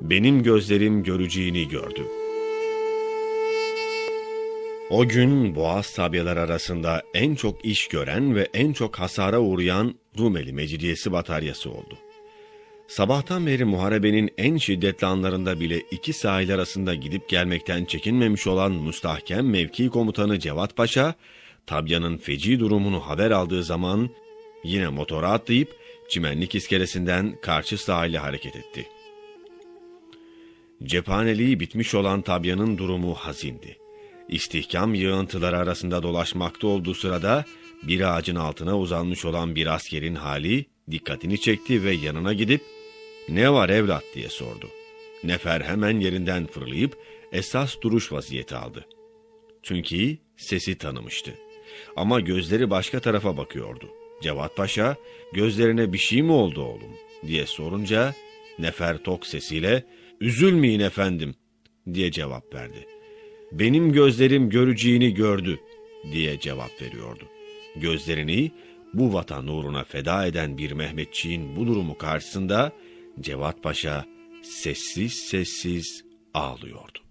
benim gözlerim göreceğini gördü. O gün Boğaz Tabyalar arasında en çok iş gören ve en çok hasara uğrayan Rumeli Mecidiyesi bataryası oldu. Sabahtan beri muharebenin en şiddetli anlarında bile iki sahil arasında gidip gelmekten çekinmemiş olan Mustahkem Mevkii Komutanı Cevat Paşa, Tabya'nın feci durumunu haber aldığı zaman yine motora atlayıp çimenlik iskelesinden karşı sahile hareket etti. Cephaneliği bitmiş olan Tabya'nın durumu hazindi. İstihkam yığıntıları arasında dolaşmakta olduğu sırada bir ağacın altına uzanmış olan bir askerin hali dikkatini çekti ve yanına gidip "Ne var evlat?" diye sordu. Nefer hemen yerinden fırlayıp esas duruş vaziyeti aldı. Çünkü sesi tanımıştı. Ama gözleri başka tarafa bakıyordu. Cevat Paşa, "Gözlerine bir şey mi oldu oğlum?" diye sorunca Nefer tok sesiyle "Üzülmeyin efendim" diye cevap verdi. "Benim gözlerim göreceğini gördü" diye cevap veriyordu. Gözlerini bu vatan uğruna feda eden bir Mehmetçiğin bu durumu karşısında Cevat Paşa sessiz sessiz ağlıyordu.